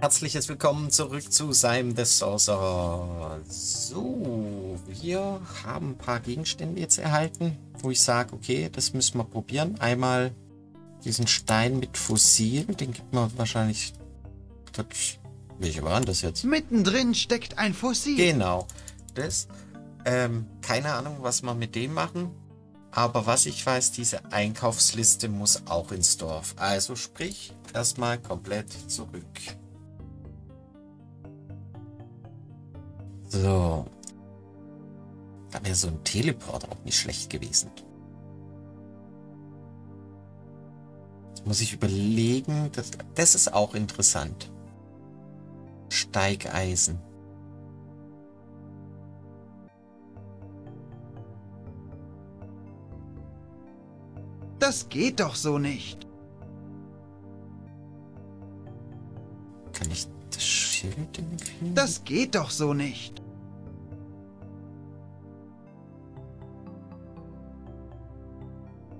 Herzliches Willkommen zurück zu Simon the Sorcerer. So, wir haben ein paar Gegenstände jetzt erhalten, wo ich sage, okay, das müssen wir probieren. Einmal diesen Stein mit Fossil, den gibt man wahrscheinlich... Welche waren das jetzt? Mittendrin steckt ein Fossil. Genau, das. Keine Ahnung, was wir mit dem machen. Aber was ich weiß, diese Einkaufsliste muss auch ins Dorf. Also sprich, erstmal komplett zurück. So. Da wäre so ein Teleporter auch nicht schlecht gewesen. Jetzt muss ich überlegen. Das ist auch interessant. Steigeisen. Das geht doch so nicht. Kann ich das Schild hinkriegen? Das geht doch so nicht.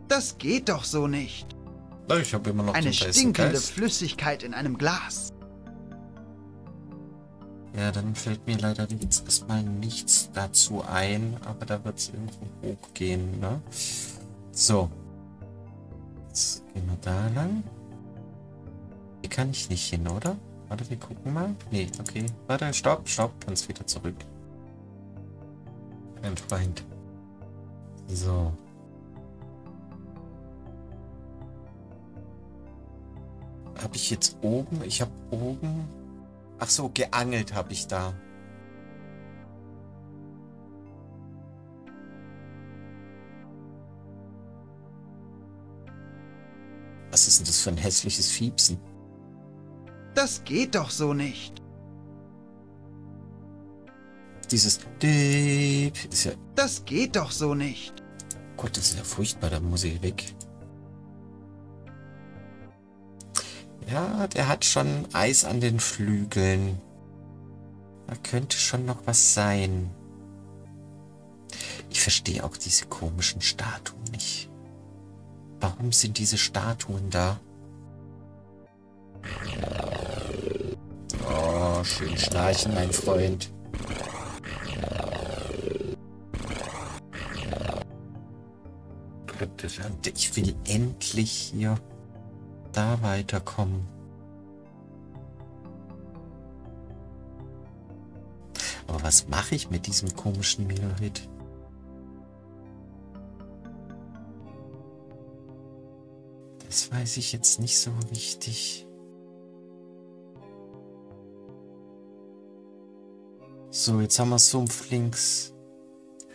Das geht doch so nicht. Ich habe immer noch eine stinkende Flüssigkeit in einem Glas. Ja, dann fällt mir leider jetzt erstmal nichts dazu ein, aber da wird es irgendwo hochgehen, ne? So. Jetzt gehen wir da lang. Hier kann ich nicht hin, oder? Warte, wir gucken mal. Nee, okay. Warte, stopp, ganz wieder zurück. Ein Feind. So. Habe ich jetzt oben? Ich habe oben... Ach so, geangelt habe ich da. Was ist denn das für ein hässliches Fiepsen? Das geht doch so nicht. Dieses Diep ist ja... Das geht doch so nicht. Gott, das ist ja furchtbar, da muss ich weg. Ja, der hat schon Eis an den Flügeln. Da könnte schon noch was sein. Ich verstehe auch diese komischen Statuen nicht. Warum sind diese Statuen da? Oh, schön schnarchen, mein Freund. Ich will endlich hier da weiterkommen. Aber was mache ich mit diesem komischen Melohit? Das weiß ich jetzt nicht so richtig. So, jetzt haben wir Sumpf links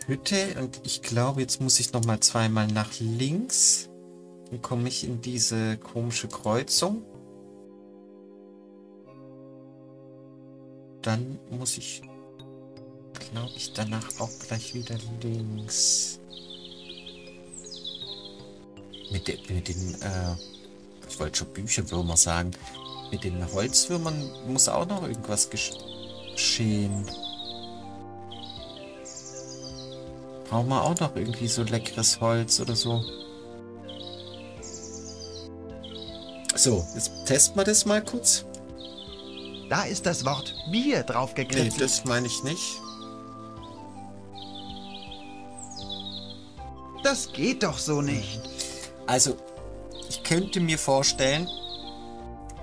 Hütte und ich glaube, jetzt muss ich nochmal zweimal nach links. Dann komme ich in diese komische Kreuzung. Dann muss ich, glaube ich, danach auch gleich wieder links. Ich wollte schon Bücherwürmer sagen. Mit den Holzwürmern muss auch noch irgendwas geschehen. Brauchen wir auch noch irgendwie so leckeres Holz oder so. So, jetzt testen wir das mal kurz. Da ist das Wort Bier drauf gekritzelt. Nee, das meine ich nicht. Das geht doch so nicht. Also, ich könnte mir vorstellen,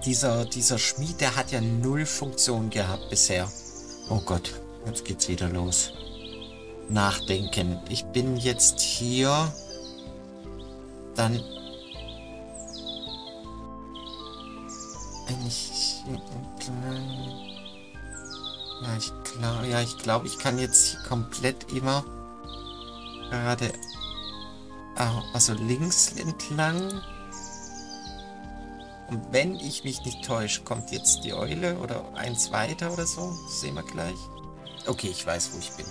dieser Schmied, der hat ja null Funktion gehabt bisher. Oh Gott, jetzt geht's wieder los. Nachdenken. Ich bin jetzt hier. Dann... Eigentlich hier entlang. Ja, ich glaube, ich kann jetzt komplett immer gerade... Also links entlang. Und wenn ich mich nicht täusche, kommt jetzt die Eule oder eins weiter oder so. Das sehen wir gleich. Okay, ich weiß, wo ich bin.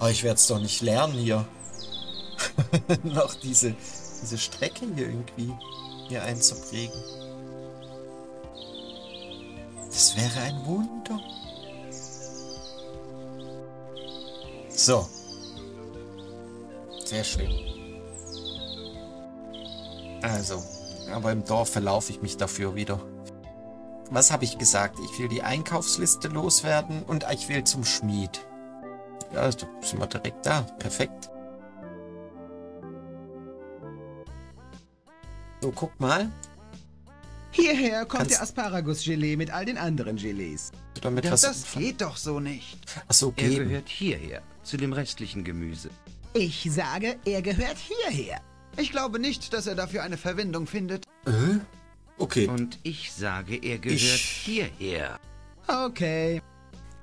Aber ich werde es doch nicht lernen hier. Noch diese Strecke hier irgendwie hier einzuprägen. Das wäre ein Wunder. So. Sehr schön. Also, aber im Dorf verlaufe ich mich dafür wieder. Was habe ich gesagt? Ich will die Einkaufsliste loswerden und ich will zum Schmied. Ja, da sind wir direkt da. Perfekt. So, guck mal. Hierher kommt der Asparagus-Gelee mit all den anderen Gelees. Das geht doch so nicht. Ach so, er gehört hierher, zu dem restlichen Gemüse. Ich sage, er gehört hierher. Ich glaube nicht, dass er dafür eine Verwendung findet. Okay. Und ich sage, er gehört hierher. Okay.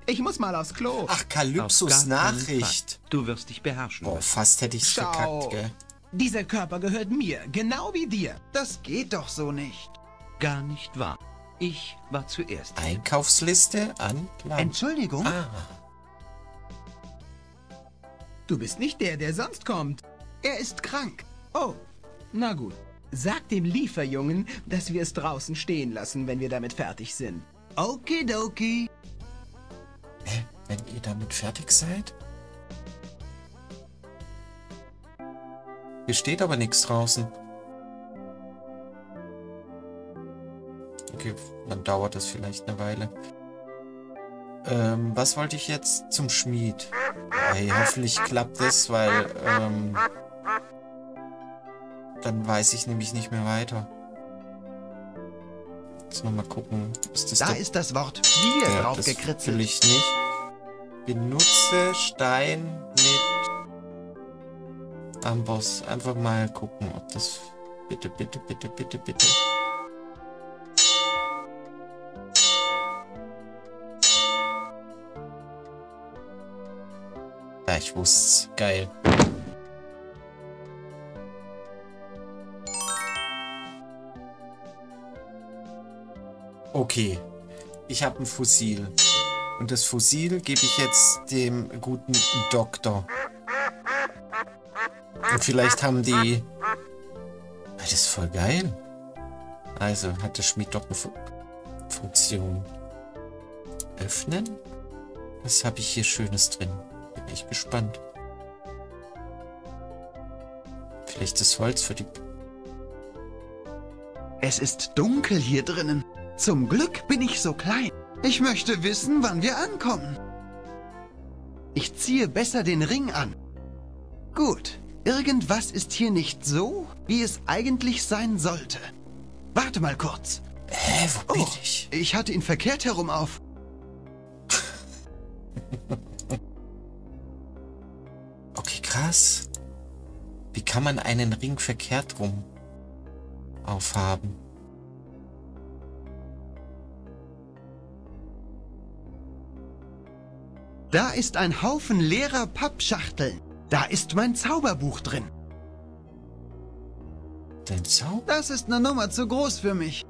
Ich muss mal aufs Klo. Ach, Kalypsos Nachricht. Du wirst dich beherrschen. Oh, fast hätte ich's verkackt, gell? Dieser Körper gehört mir, genau wie dir. Das geht doch so nicht. Gar nicht wahr. Ich war zuerst. Einkaufsliste an. Entschuldigung. Du bist nicht der, der sonst kommt. Er ist krank. Oh, na gut. Sag dem Lieferjungen, dass wir es draußen stehen lassen, wenn wir damit fertig sind. Okidoki. Hä? Wenn ihr damit fertig seid? Hier steht aber nichts draußen. Okay, dann dauert das vielleicht eine Weile. Was wollte ich jetzt? Zum Schmied. Hey, hoffentlich klappt das, weil dann weiß ich nämlich nicht mehr weiter. Jetzt nochmal gucken. Ist das da ist das Wort Bier drauf gekritzelt. Will ich nicht. Benutze Stein mit Amboss. Einfach mal gucken, ob das... Bitte, bitte, bitte, bitte, bitte. Ja, ich wusste's. Geil. Okay, ich habe ein Fossil. Und das Fossil gebe ich jetzt dem guten Doktor. Und vielleicht haben die... Das ist voll geil. Also, hat der Schmied doch eine Funktion. Öffnen? Was habe ich hier Schönes drin? Bin echt gespannt. Vielleicht das Holz für die... Es ist dunkel hier drinnen. Zum Glück bin ich so klein. Ich möchte wissen, wann wir ankommen. Ich ziehe besser den Ring an. Gut, irgendwas ist hier nicht so, wie es eigentlich sein sollte. Warte mal kurz. Hä, wo bin ich? Ich hatte ihn verkehrt herum auf. Okay, krass. Wie kann man einen Ring verkehrt rum aufhaben? Da ist ein Haufen leerer Pappschachteln. Da ist mein Zauberbuch drin. Dein Zauber? Das ist eine Nummer zu groß für mich.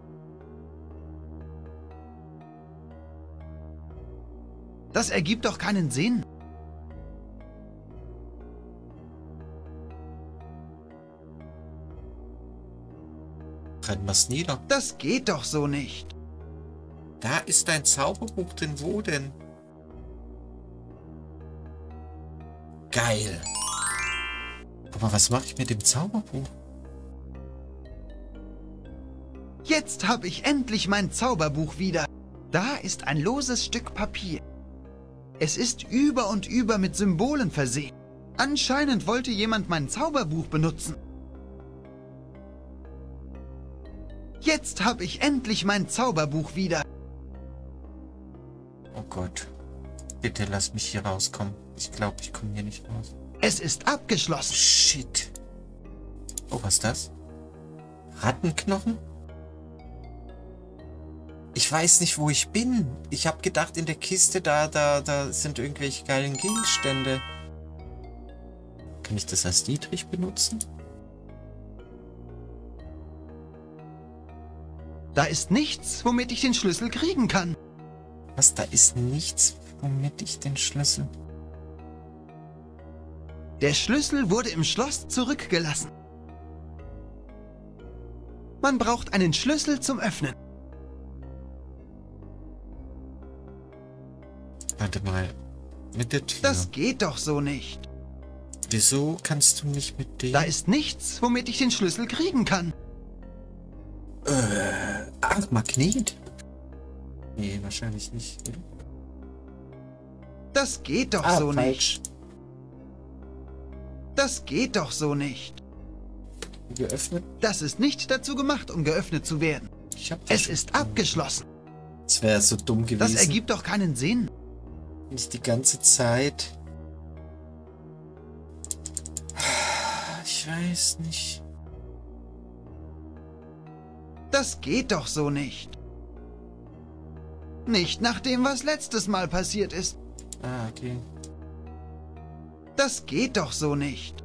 Das ergibt doch keinen Sinn. Brennt man's nieder. Das geht doch so nicht. Da ist dein Zauberbuch drin. Wo denn? Geil. Aber was mache ich mit dem Zauberbuch? Jetzt habe ich endlich mein Zauberbuch wieder. Da ist ein loses Stück Papier. Es ist über und über mit Symbolen versehen. Anscheinend wollte jemand mein Zauberbuch benutzen. Jetzt habe ich endlich mein Zauberbuch wieder. Oh Gott. Bitte lass mich hier rauskommen. Ich glaube, ich komme hier nicht raus. Es ist abgeschlossen. Shit. Oh, was ist das? Rattenknochen? Ich weiß nicht, wo ich bin. Ich habe gedacht, in der Kiste da sind irgendwelche geilen Gegenstände. Kann ich das als Dietrich benutzen? Da ist nichts, womit ich den Schlüssel kriegen kann. Was? Da ist nichts, womit ich den Schlüssel... Der Schlüssel wurde im Schloss zurückgelassen. Man braucht einen Schlüssel zum Öffnen. Warte mal. Mit der Tür. Das geht doch so nicht. Wieso kannst du nicht mit dem... Da ist nichts, womit ich den Schlüssel kriegen kann. Ach, Magnet. Nee, wahrscheinlich nicht. Das geht doch so falsch. Nicht. Das geht doch so nicht. Geöffnet? Das ist nicht dazu gemacht, um geöffnet zu werden. Es ist abgeschlossen. Das wäre so dumm gewesen. Das ergibt doch keinen Sinn. Nicht die ganze Zeit. Ich weiß nicht. Das geht doch so nicht. Nicht nach dem, was letztes Mal passiert ist. Ah, okay. Das geht doch so nicht.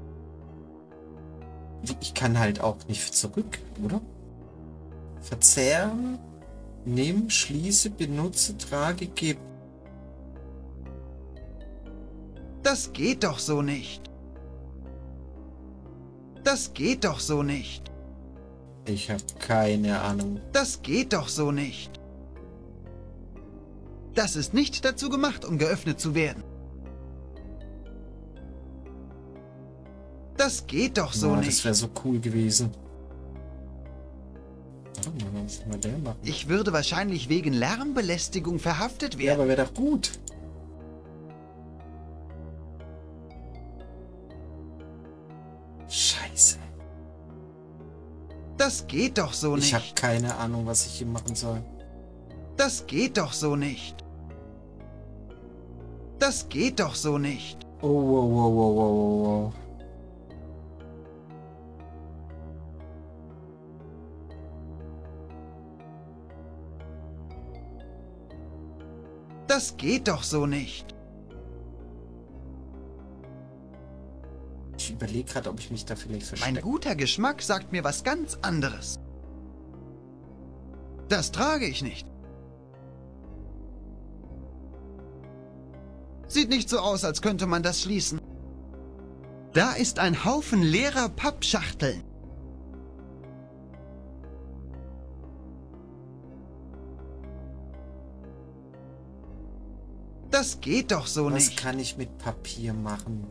Ich kann halt auch nicht zurück, oder? Verzehren, nehmen, schließe, benutze, trage, gebe. Das geht doch so nicht. Das geht doch so nicht. Ich habe keine Ahnung. Das geht doch so nicht. Das ist nicht dazu gemacht, um geöffnet zu werden. Das geht doch so nicht. Das wäre so cool gewesen. Ich würde wahrscheinlich wegen Lärmbelästigung verhaftet werden. Ja, aber wäre doch gut. Scheiße. Das geht doch so nicht. Ich habe keine Ahnung, was ich hier machen soll. Das geht doch so nicht. Das geht doch so nicht. Oh, wow, wow, wow, wow, wow. Das geht doch so nicht. Ich überlege gerade, ob ich mich da vielleicht verstecke. Mein guter Geschmack sagt mir was ganz anderes. Das trage ich nicht. Sieht nicht so aus, als könnte man das schließen. Da ist ein Haufen leerer Pappschachteln. Das geht doch so nicht. Was kann ich mit Papier machen?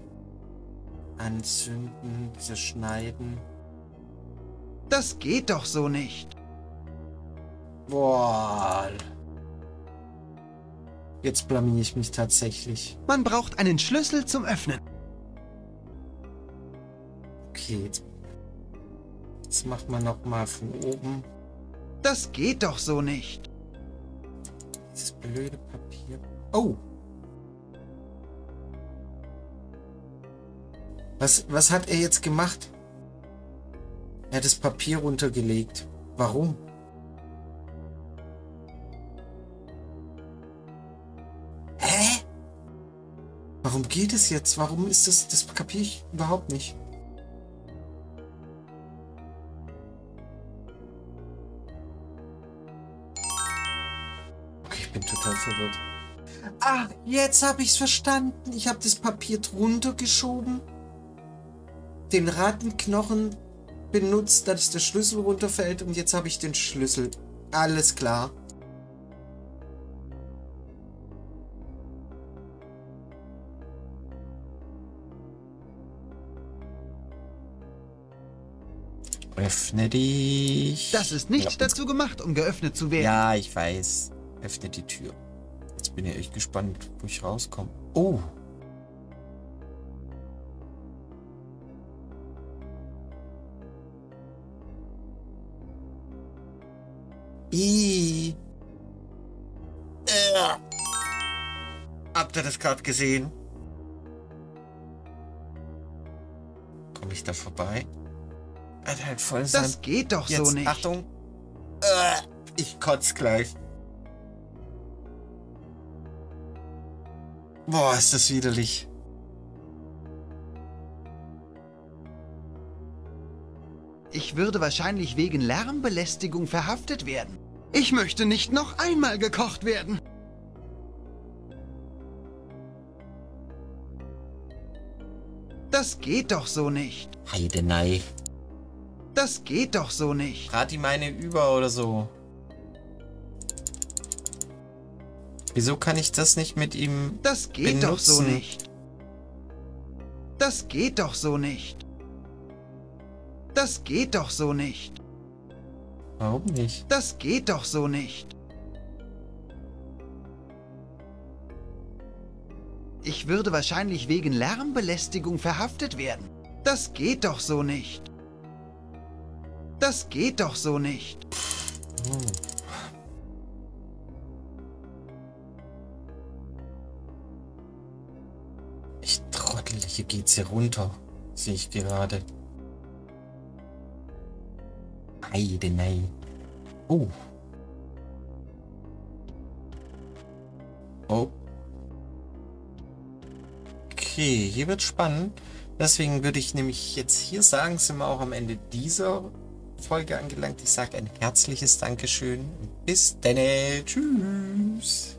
Anzünden, zerschneiden. Das geht doch so nicht. Boah. Jetzt blamier ich mich tatsächlich. Man braucht einen Schlüssel zum Öffnen. Okay. Jetzt macht man nochmal von oben. Das geht doch so nicht. Dieses blöde Papier. Oh. Was hat er jetzt gemacht? Er hat das Papier runtergelegt. Warum? Hä? Warum geht es jetzt? Warum ist das... Das kapiere ich überhaupt nicht. Okay, ich bin total verwirrt. Ah, jetzt habe ich es verstanden. Ich habe das Papier drunter geschoben. Den Rattenknochen benutzt, dass der Schlüssel runterfällt und jetzt habe ich den Schlüssel. Alles klar. Öffne dich. Das ist nicht dazu gemacht, um geöffnet zu werden. Ja, ich weiß. Öffne die Tür. Jetzt bin ich echt gespannt, wo ich rauskomme. Oh. Habt ihr das gerade gesehen? Komme ich da vorbei? Hat halt voll sein. Das geht doch so nicht. Achtung. Ich kotze gleich. Boah, ist das widerlich. Ich würde wahrscheinlich wegen Lärmbelästigung verhaftet werden. Ich möchte nicht noch einmal gekocht werden. Das geht doch so nicht. Heidenei. Das geht doch so nicht. Rat ihm eine über oder so. Wieso kann ich das nicht mit ihm benutzen? Das geht doch so nicht. Das geht doch so nicht. Das geht doch so nicht. Warum nicht? Das geht doch so nicht. Ich würde wahrscheinlich wegen Lärmbelästigung verhaftet werden. Das geht doch so nicht. Das geht doch so nicht. Ich Trottel, hier geht's hier runter, sehe ich gerade. Heide, nein. Oh. Oh. Okay, hier wird spannend. Deswegen würde ich nämlich jetzt hier sagen, sind wir auch am Ende dieser Folge angelangt. Ich sage ein herzliches Dankeschön. Bis dann. Tschüss.